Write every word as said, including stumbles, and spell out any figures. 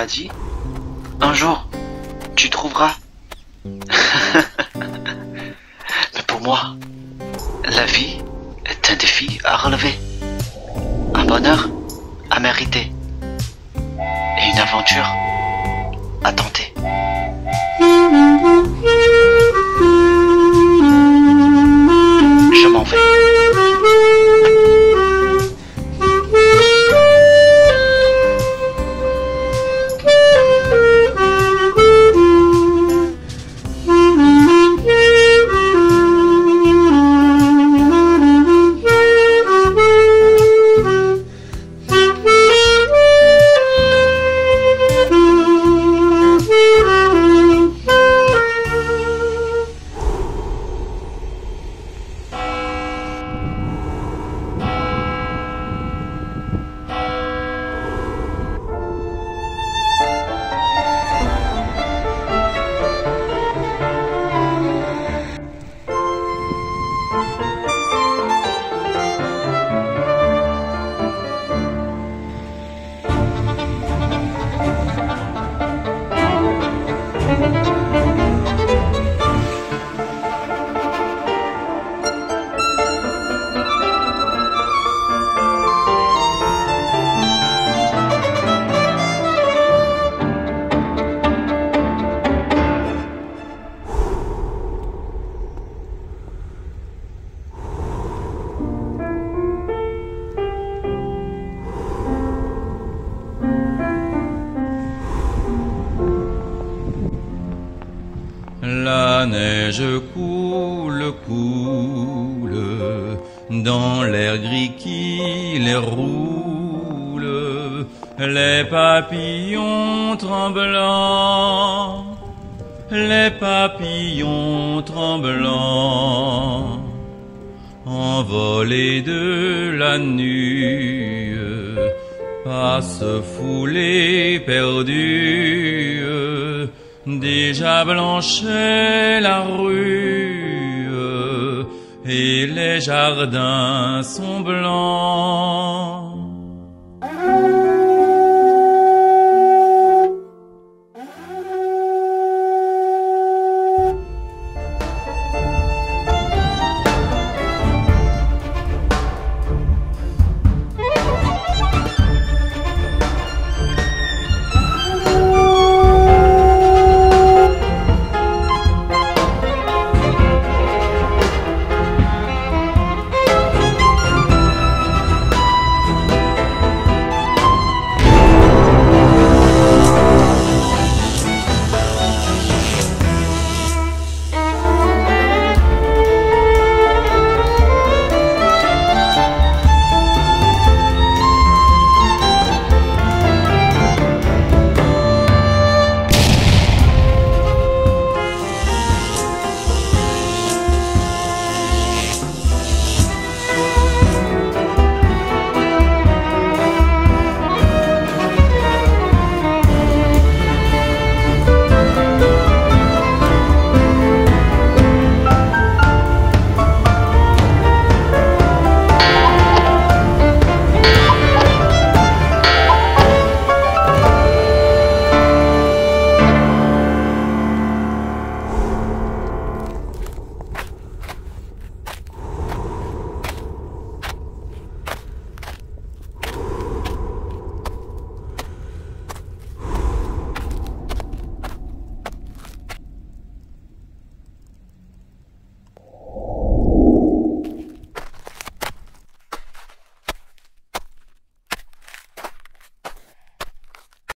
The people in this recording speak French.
m'a dit, un jour, tu trouveras. Mais pour moi, la vie est un défi à relever, un bonheur à mériter et une aventure à tenter. Je m'en vais. La neige coule, coule, dans l'air gris qui les roule, les papillons tremblants, les papillons tremblants, envolés de la nuit, passent foulés perdus. Déjà blanchait la rue et les jardins sont blancs.